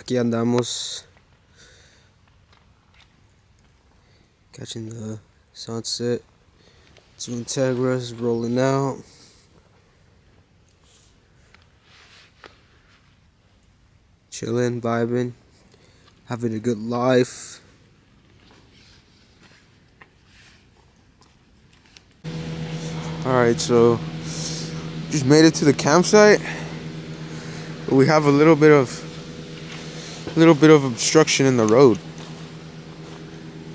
Aquí andamos catching the sunset. Two Integras rolling out. Chilling, vibing, having a good life. Alright, so just made it to the campsite. We have a little bit of obstruction in the road.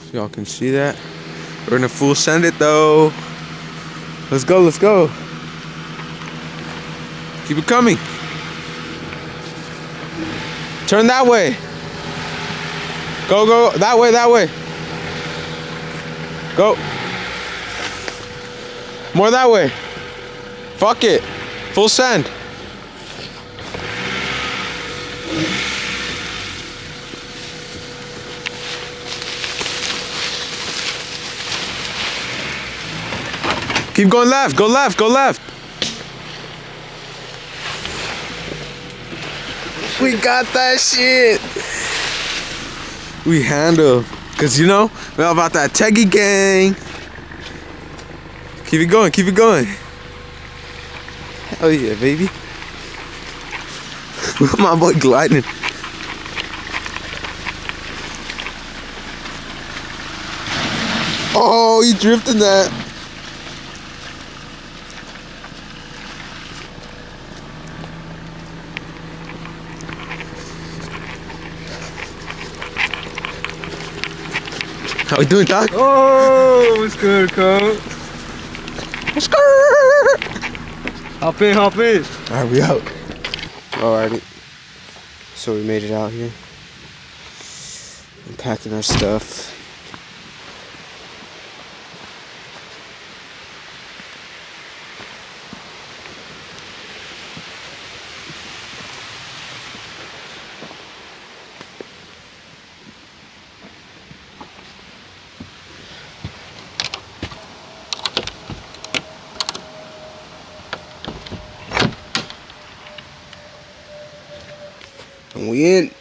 So y'all can see that. We're gonna full send it though. Let's go, let's go. Keep it coming. Turn that way. Go, go, that way, that way. Go. More that way. Fuck it. Full send. Keep going left, go left, go left. We got that shit. We handle. Cause you know, we're all about that Teggy gang. Keep it going, keep it going. Hell yeah, baby. Look at my boy gliding. Oh, he drifted that. How we doing, Doc? Oh, what's good, cuz? What's good? Hop in, hop in. Alright, we out. Alrighty. So we made it out here. Unpacking our stuff. We in.